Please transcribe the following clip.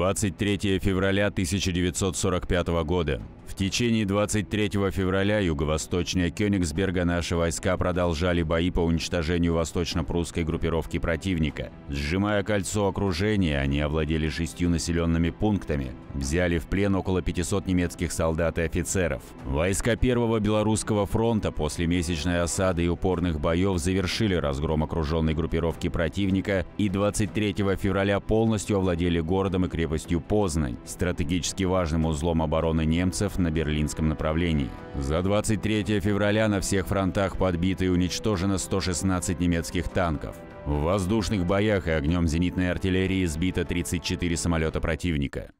23 февраля 1945 года. В течение 23 февраля юго-восточнее Кенигсберга наши войска продолжали бои по уничтожению восточно-прусской группировки противника. Сжимая кольцо окружения, они овладели 6 населенными пунктами, взяли в плен около 500 немецких солдат и офицеров. Войска Первого Белорусского фронта после месячной осады и упорных боев завершили разгром окруженной группировки противника и 23 февраля полностью овладели городом и крепостью Познань, стратегически важным узлом обороны немцев на берлинском направлении. За 23 февраля на всех фронтах подбито и уничтожено 116 немецких танков. В воздушных боях и огнем зенитной артиллерии сбито 34 самолета противника.